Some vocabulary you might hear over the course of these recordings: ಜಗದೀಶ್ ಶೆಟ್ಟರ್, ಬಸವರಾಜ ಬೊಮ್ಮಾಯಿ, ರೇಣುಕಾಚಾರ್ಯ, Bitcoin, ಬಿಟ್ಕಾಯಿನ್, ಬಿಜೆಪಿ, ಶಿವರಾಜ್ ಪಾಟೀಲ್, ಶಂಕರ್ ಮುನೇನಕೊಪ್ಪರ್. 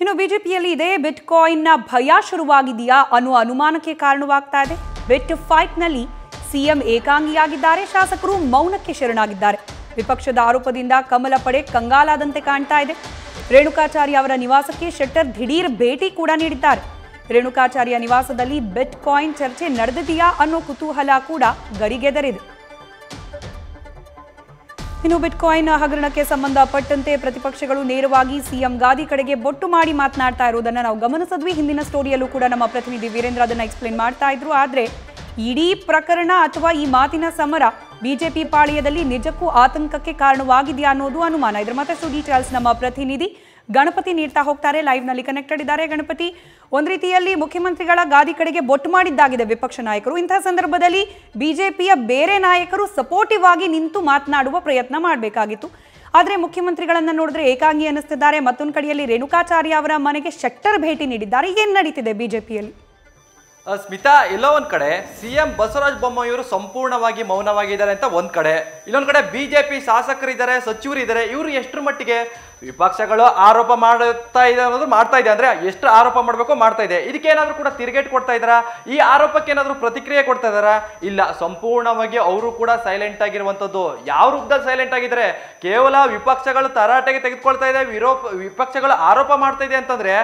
ಇನ್ನು ಬಿಜೆಪಿಯಲ್ಲಿ ಇದೆ ಬಿಟ್ಕಾಯಿನ್ ನ ಭಯ ಶುರುವಾಗಿದೆಯಾ ಅನ್ನೋ ಅನುಮಾನಕ್ಕೆ ಕಾರಣವಾಗ್ತಾ ಇದೆ. ಬಿಟ್ ಫೈಟ್ ನಲ್ಲಿ ಸಿಎಂ ಏಕಾಂಗಿಯಾಗಿದ್ದಾರೆ, ಶಾಸಕರು ಮೌನಕ್ಕೆ ಶರಣಾಗಿದ್ದಾರೆ. ವಿಪಕ್ಷದ ಆರೋಪದಿಂದ ಕಮಲ ಪಡೆ ಕಂಗಾಲಾದಂತೆ ಕಾಣ್ತಾ ಇದೆ. ರೇಣುಕಾಚಾರ್ಯ ಅವರ ನಿವಾಸಕ್ಕೆ ಶೆಟ್ಟರ್ ದಿಢೀರ್ ಭೇಟಿ ಕೂಡ ನೀಡಿದ್ದಾರೆ. ರೇಣುಕಾಚಾರ್ಯ ನಿವಾಸದಲ್ಲಿ ಬಿಟ್ಕಾಯಿನ್ ಚರ್ಚೆ ನಡೆದಿದೆಯಾ ಅನ್ನೋ ಕುತೂಹಲ ಕೂಡ ಗರಿಗೆದರಿದೆ. ಇನ್ನು ಬಿಟ್ಕಾಯಿನ್ ಹಗರಣಕ್ಕೆ ಸಂಬಂಧಪಟ್ಟಂತೆ ಪ್ರತಿಪಕ್ಷಗಳು ನೇರವಾಗಿ ಸಿಎಂ ಗಾದಿ ಕಡೆಗೆ ಬೊಟ್ಟು ಮಾಡಿ ಮಾತನಾಡ್ತಾ ಇರೋದನ್ನು ನಾವು ಗಮನಿಸಿದ್ವಿ. ಹಿಂದಿನ ಸ್ಟೋರಿಯಲ್ಲೂ ಕೂಡ ನಮ್ಮ ಪ್ರತಿನಿಧಿ ವೀರೇಂದ್ರ ಅದನ್ನು ಎಕ್ಸ್ಪ್ಲೇನ್ ಮಾಡ್ತಾ ಇದ್ರು. ಆದರೆ ಇಡೀ ಪ್ರಕರಣ ಅಥವಾ ಈ ಮಾತಿನ ಸಮರ ಬಿಜೆಪಿ ಪಾಳ್ಯದಲ್ಲಿ ನಿಜಕ್ಕೂ ಆತಂಕಕ್ಕೆ ಕಾರಣವಾಗಿದೆಯಾ ಅನ್ನೋದು ಅನುಮಾನ. ಇದ್ರ ಮತ್ತಷ್ಟು ಡೀಟೇಲ್ಸ್ ನಮ್ಮ ಪ್ರತಿನಿಧಿ ಗಣಪತಿ ನೀಡ್ತಾ ಹೋಗ್ತಾರೆ. ಲೈವ್ನಲ್ಲಿ ಕನೆಕ್ಟೆಡ್ ಇದ್ದಾರೆ. ಗಣಪತಿ, ಒಂದು ರೀತಿಯಲ್ಲಿ ಮುಖ್ಯಮಂತ್ರಿಗಳ ಗಾದಿ ಕಡೆಗೆ ಬೊಟ್ಟು ಮಾಡಿದ್ದಾಗಿದೆ ವಿಪಕ್ಷ ನಾಯಕರು. ಇಂತಹ ಸಂದರ್ಭದಲ್ಲಿ ಬಿಜೆಪಿಯ ಬೇರೆ ನಾಯಕರು ಸಪೋರ್ಟಿವ್ ಆಗಿ ನಿಂತು ಮಾತನಾಡುವ ಪ್ರಯತ್ನ ಮಾಡಬೇಕಾಗಿತ್ತು. ಆದರೆ ಮುಖ್ಯಮಂತ್ರಿಗಳನ್ನು ನೋಡಿದ್ರೆ ಏಕಾಂಗಿ ಅನ್ನಿಸ್ತಿದ್ದಾರೆ. ಮತ್ತೊಂದು ಕಡೆಯಲ್ಲಿ ರೇಣುಕಾಚಾರ್ಯ ಅವರ ಮನೆಗೆ ಶೆಟ್ಟರ್ ಭೇಟಿ ನೀಡಿದ್ದಾರೆ. ಏನು ನಡೀತಿದೆ ಬಿಜೆಪಿಯಲ್ಲಿ? ಸ್ಮಿತಾ, ಎಲ್ಲೋ ಒಂದು ಕಡೆ ಸಿಎಂ ಬಸವರಾಜ ಬೊಮ್ಮಾಯಿ ಇವರು ಸಂಪೂರ್ಣವಾಗಿ ಮೌನವಾಗಿದ್ದಾರೆ ಅಂತ ಒಂದು ಕಡೆ, ಇಲ್ಲೊಂದು ಕಡೆ ಬಿಜೆಪಿ ಶಾಸಕರಿದ್ದಾರೆ, ಸಚಿವರಿದ್ದಾರೆ. ಇವರು ಎಷ್ಟರ ಮಟ್ಟಿಗೆ ವಿಪಕ್ಷಗಳು ಆರೋಪ ಮಾಡ್ತಾ ಇದೆ ಅನ್ನೋದು ಮಾಡ್ತಾ ಇದೆ ಅಂದ್ರೆ ಎಷ್ಟು ಆರೋಪ ಮಾಡಬೇಕು ಮಾಡ್ತಾ ಇದೆ. ಇದಕ್ಕೆ ಏನಾದರೂ ಕೂಡ ತಿರುಗೇಟ್ ಕೊಡ್ತಾ ಇದ್ದಾರಾ? ಈ ಆರೋಪಕ್ಕೆ ಏನಾದರೂ ಪ್ರತಿಕ್ರಿಯೆ ಕೊಡ್ತಾ ಇದ್ದಾರಾ? ಇಲ್ಲ, ಸಂಪೂರ್ಣವಾಗಿ ಅವರು ಕೂಡ ಸೈಲೆಂಟ್ ಆಗಿರುವಂಥದ್ದು. ಯಾವ ರೂಪದಲ್ಲಿ ಸೈಲೆಂಟ್ ಆಗಿದ್ದಾರೆ? ಕೇವಲ ವಿಪಕ್ಷಗಳು ತರಾಟೆಗೆ ತೆಗೆದುಕೊಳ್ತಾ ಇದೆ, ವಿಪಕ್ಷಗಳು ಆರೋಪ ಮಾಡ್ತಾ ಇದೆ ಅಂತಂದ್ರೆ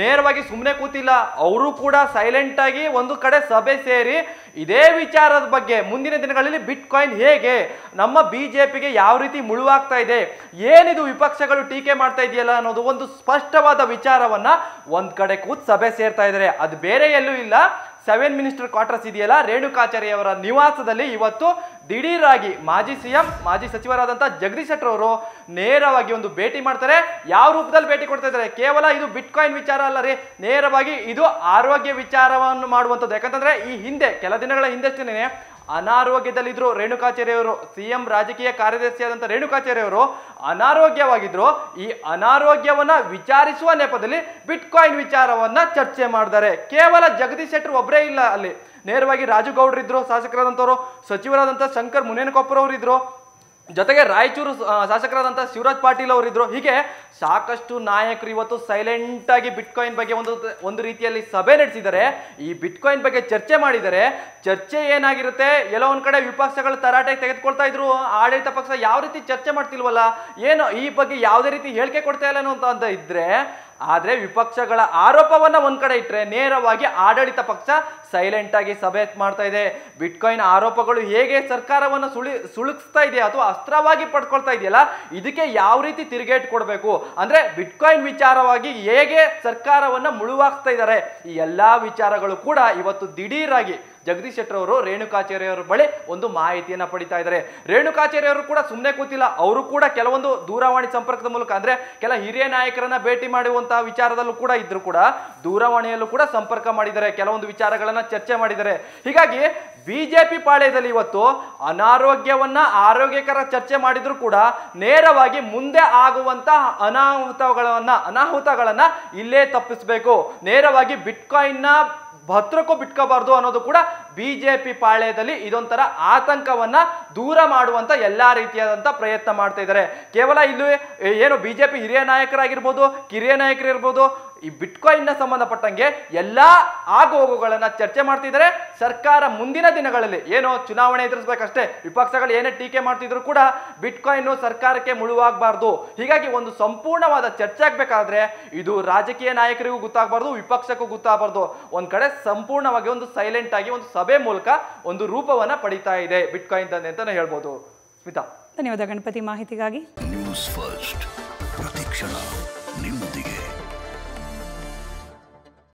ನೇರವಾಗಿ ಸುಮ್ಮನೆ ಕೂತಿಲ್ಲ. ಅವರು ಕೂಡ ಸೈಲೆಂಟ್ ಆಗಿ ಒಂದು ಕಡೆ ಸಭೆ ಸೇರಿ ಇದೇ ವಿಚಾರದ ಬಗ್ಗೆ ಮುಂದಿನ ದಿನಗಳಲ್ಲಿ ಬಿಟ್ ಕಾಯಿನ್ ಹೇಗೆ ನಮ್ಮ ಬಿಜೆಪಿಗೆ ಯಾವ ರೀತಿ ಮುಳುವಾಗ್ತಾ ಇದೆ, ಏನಿದು ವಿಪಕ್ಷಗಳು ಟೀಕೆ ಮಾಡ್ತಾ ಇದೆಯಲ್ಲ ಅನ್ನೋದು ಒಂದು ಸ್ಪಷ್ಟವಾದ ವಿಚಾರವನ್ನ ಒಂದ್ ಕಡೆ ಕೂತ್ ಸಭೆ ಸೇರ್ತಾ ಇದ್ದಾರೆ. ಅದು ಬೇರೆ ಎಲ್ಲೂ ಇಲ್ಲ, 7 ಮಿನಿಸ್ಟರ್ ಕ್ವಾರ್ಟರ್ಸ್ ಇದೆಯಲ್ಲ ರೇಣುಕಾಚಾರ್ಯ ಅವರ ನಿವಾಸದಲ್ಲಿ ಇವತ್ತು ದಿಢೀರಾಗಿ ಮಾಜಿ ಸಿಎಂ, ಮಾಜಿ ಸಚಿವರಾದಂಥ ಜಗದೀಶ್ ಶೆಟ್ಟರ್ ಅವರು ನೇರವಾಗಿ ಒಂದು ಭೇಟಿ ಮಾಡ್ತಾರೆ. ಯಾವ ರೂಪದಲ್ಲಿ ಭೇಟಿ ಕೊಡ್ತಾ ಇದ್ದಾರೆ? ಕೇವಲ ಇದು ಬಿಟ್ಕಾಯಿನ್ ವಿಚಾರ ಅಲ್ಲ ರೀ, ನೇರವಾಗಿ ಇದು ಆರೋಗ್ಯ ವಿಚಾರವನ್ನು ಮಾಡುವಂಥದ್ದು. ಯಾಕಂತಂದ್ರೆ ಈ ಹಿಂದೆ ಕೆಲ ದಿನಗಳ ಹಿಂದಷ್ಟೇನೆ ಅನಾರೋಗ್ಯದಲ್ಲಿದ್ದರು ರೇಣುಕಾಚಾರ್ಯ ಅವರು. ಸಿಎಂ ರಾಜಕೀಯ ಕಾರ್ಯದರ್ಶಿಯಾದಂಥ ರೇಣುಕಾಚಾರ್ಯ ಅವರು ಅನಾರೋಗ್ಯವಾಗಿದ್ದರು. ಈ ಅನಾರೋಗ್ಯವನ್ನ ವಿಚಾರಿಸುವ ನೆಪದಲ್ಲಿ ಬಿಟ್ಕಾಯಿನ್ ವಿಚಾರವನ್ನ ಚರ್ಚೆ ಮಾಡಿದ್ದಾರೆ. ಕೇವಲ ಜಗದೀಶ್ ಶೆಟ್ಟರ್ ಒಬ್ಬರೇ ಇಲ್ಲ, ಅಲ್ಲಿ ನೇರವಾಗಿ ರಾಜು ಗೌಡ್ರು ಇದ್ರು, ಶಾಸಕರಾದಂಥವ್ರು, ಸಚಿವರಾದಂಥ ಶಂಕರ್ ಮುನೇನಕೊಪ್ಪರ್ ಅವರು ಇದ್ರು, ಜೊತೆಗೆ ರಾಯಚೂರು ಶಾಸಕರಾದಂಥ ಶಿವರಾಜ್ ಪಾಟೀಲ್ ಅವರಿದ್ರು. ಹೀಗೆ ಸಾಕಷ್ಟು ನಾಯಕರು ಇವತ್ತು ಸೈಲೆಂಟ್ ಆಗಿ ಬಿಟ್ಕಾಯಿನ್ ಬಗ್ಗೆ ಒಂದು ರೀತಿಯಲ್ಲಿ ಸಭೆ ನಡೆಸಿದ್ದಾರೆ. ಈ ಬಿಟ್ಕಾಯಿನ್ ಬಗ್ಗೆ ಚರ್ಚೆ ಮಾಡಿದರೆ ಚರ್ಚೆ ಏನಾಗಿರುತ್ತೆ? ಎಲ್ಲೋ ಒಂದು ಕಡೆ ವಿಪಕ್ಷಗಳು ತರಾಟೆಗೆ ತೆಗೆದುಕೊಳ್ತಾ ಇದ್ರು, ಆಡಳಿತ ಪಕ್ಷ ಯಾವ ರೀತಿ ಚರ್ಚೆ ಮಾಡ್ತಿಲ್ವಲ್ಲ, ಏನು ಈ ಬಗ್ಗೆ ಯಾವುದೇ ರೀತಿ ಹೇಳಿಕೆ ಕೊಡ್ತಾ ಇಲ್ಲ ಅಂತ ಇದ್ರೆ. ಆದರೆ ವಿಪಕ್ಷಗಳ ಆರೋಪವನ್ನು ಒಂದು ಕಡೆ ಇಟ್ಟರೆ ನೇರವಾಗಿ ಆಡಳಿತ ಪಕ್ಷ ಸೈಲೆಂಟ್ ಆಗಿ ಸಭೆ ಮಾಡ್ತಾ ಇದೆ. ಬಿಟ್ಕಾಯಿನ್ ಆರೋಪಗಳು ಹೇಗೆ ಸರ್ಕಾರವನ್ನು ಸುಳುಕಿಸ್ತಾ ಇದೆ ಅಥವಾ ಅಸ್ತ್ರವಾಗಿ ಪಡ್ಕೊಳ್ತಾ ಇದೆಯಲ್ಲ, ಇದಕ್ಕೆ ಯಾವ ರೀತಿ ತಿರುಗೇಟ್ ಕೊಡಬೇಕು ಅಂದರೆ ಬಿಟ್ಕಾಯಿನ್ ವಿಚಾರವಾಗಿ ಹೇಗೆ ಸರ್ಕಾರವನ್ನು ಮುಳುವಾಗ್ತಾ ಇದ್ದಾರೆ, ಈ ಎಲ್ಲ ವಿಚಾರಗಳು ಕೂಡ ಇವತ್ತು ದಿಢೀರಾಗಿ ಜಗದೀಶ್ ಶೆಟ್ಟರ್ ಅವರು ರೇಣುಕಾಚಾರ್ಯ ಅವರ ಬಳಿ ಒಂದು ಮಾಹಿತಿಯನ್ನು ಪಡಿತಾ ಇದ್ದಾರೆ. ರೇಣುಕಾಚಾರ್ಯ ಅವರು ಕೂಡ ಸುಮ್ಮನೆ ಕೂತಿಲ್ಲ, ಅವರು ಕೂಡ ಕೆಲವೊಂದು ದೂರವಾಣಿ ಸಂಪರ್ಕದ ಮೂಲಕ ಅಂದರೆ ಕೆಲ ಹಿರಿಯ ನಾಯಕರನ್ನ ಭೇಟಿ ಮಾಡುವಂತಹ ವಿಚಾರದಲ್ಲೂ ಕೂಡ ಇದ್ರು ಕೂಡ ದೂರವಾಣಿಯಲ್ಲೂ ಕೂಡ ಸಂಪರ್ಕ ಮಾಡಿದ್ದಾರೆ, ಕೆಲವೊಂದು ವಿಚಾರಗಳನ್ನ ಚರ್ಚೆ ಮಾಡಿದ್ದಾರೆ. ಹೀಗಾಗಿ ಬಿಜೆಪಿ ಪಾಳ್ಯದಲ್ಲಿ ಇವತ್ತು ಅನಾರೋಗ್ಯವನ್ನ ಆರೋಗ್ಯಕರ ಚರ್ಚೆ ಮಾಡಿದ್ರು ಕೂಡ ನೇರವಾಗಿ ಮುಂದೆ ಆಗುವಂತಹ ಅನಾಹುತಗಳನ್ನ ಇಲ್ಲೇ ತಪ್ಪಿಸಬೇಕು, ನೇರವಾಗಿ ಬಿಟ್ಕಾಯಿನ್ನ ಭದ್ರಕ್ಕೂ ಬಿಟ್ಕೋಬಾರ್ದು ಅನ್ನೋದು ಕೂಡ ಬಿಜೆಪಿ ಪಾಳ್ಯದಲ್ಲಿ ಇದೊಂಥರ ಆತಂಕವನ್ನ ದೂರ ಮಾಡುವಂತ ಎಲ್ಲಾ ರೀತಿಯಾದಂಥ ಪ್ರಯತ್ನ ಮಾಡ್ತಾ ಇದ್ದಾರೆ. ಕೇವಲ ಇಲ್ಲಿ ಏನು ಬಿಜೆಪಿ ಹಿರಿಯ ನಾಯಕರಾಗಿರ್ಬೋದು, ಕಿರಿಯ ನಾಯಕರಿರ್ಬೋದು, ಈ ಬಿಟ್ಕಾಯಿನ್ನ ಸಂಬಂಧಪಟ್ಟಂಗೆ ಎಲ್ಲ ಆಗುಹೋಗುಗಳನ್ನ ಚರ್ಚೆ ಮಾಡ್ತಿದ್ದಾರೆ. ಸರ್ಕಾರ ಮುಂದಿನ ದಿನಗಳಲ್ಲಿ ಏನೋ ಚುನಾವಣೆ ಎದುರಿಸಬೇಕಷ್ಟೇ, ವಿಪಕ್ಷಗಳು ಏನೇ ಟೀಕೆ ಮಾಡ್ತಿದ್ರು ಕೂಡ ಬಿಟ್ಕಾಯಿನ್ ಸರ್ಕಾರಕ್ಕೆ ಮುಳುವಾಗಬಾರ್ದು. ಹೀಗಾಗಿ ಒಂದು ಸಂಪೂರ್ಣವಾದ ಚರ್ಚೆ ಆಗಬೇಕಾದ್ರೆ ಇದು ರಾಜಕೀಯ ನಾಯಕರಿಗೂ ಗೊತ್ತಾಗಬಾರ್ದು, ವಿಪಕ್ಷಕ್ಕೂ ಗೊತ್ತಾಗಬಾರ್ದು. ಒಂದು ಕಡೆ ಸಂಪೂರ್ಣವಾಗಿ ಒಂದು ಸೈಲೆಂಟ್ ಆಗಿ ಒಂದು ಸಭೆ ಮೂಲಕ ಒಂದು ರೂಪವನ್ನ ಪಡಿತಾ ಇದೆ ಬಿಟ್ಕಾಯಿನ್ ದಂಧೆ ಅಂತಾನೆ ಹೇಳ್ಬೋದು. ಸ್ಮಿತಾ, ಧನ್ಯವಾದ ಗಣಪತಿ ಮಾಹಿತಿಗಾಗಿ.